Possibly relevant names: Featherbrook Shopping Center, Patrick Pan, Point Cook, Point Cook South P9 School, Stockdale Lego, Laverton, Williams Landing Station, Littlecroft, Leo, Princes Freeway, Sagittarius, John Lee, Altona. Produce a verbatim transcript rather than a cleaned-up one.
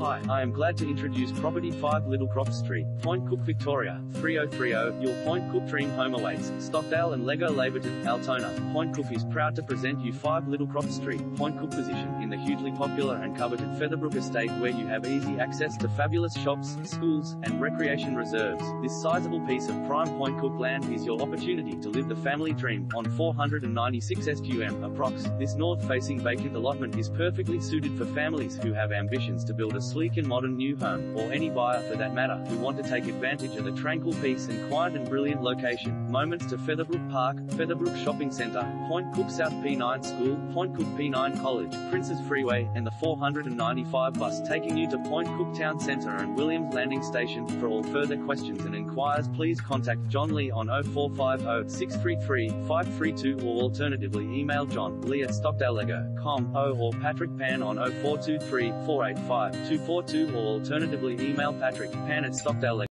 Hi, I am glad to introduce property five Littlecroft Street, Point Cook, Victoria, three oh three oh, your Point Cook dream home awaits. Stockdale and Lego Laverton, Altona, Point Cook is proud to present you five Littlecroft Street, Point Cook position in the hugely popular and coveted Featherbrook estate where you have easy access to fabulous shops, schools, and recreation reserves. This sizable piece of prime Point Cook land is your opportunity to live the family dream on four hundred ninety-six square meters, approx. This north-facing vacant allotment is perfectly suited for families who have ambitions to build a sleek and modern new home, or any buyer for that matter, who want to take advantage of the tranquil peace and quiet and brilliant location. Moments to Featherbrook Park, Featherbrook Shopping Center, Point Cook South P nine School, Point Cook P nine College, Princes Freeway, and the four ninety-five bus taking you to Point Cook Town Center and Williams Landing Station. For all further questions and inquiries, please contact John Lee on oh four five oh, six three three, five three two, or alternatively email John Lee at stockdale lego dot com, or Patrick Pan on oh four two three, four eight five, two four two, or alternatively email Patrick Pan at stockdale lego dot com.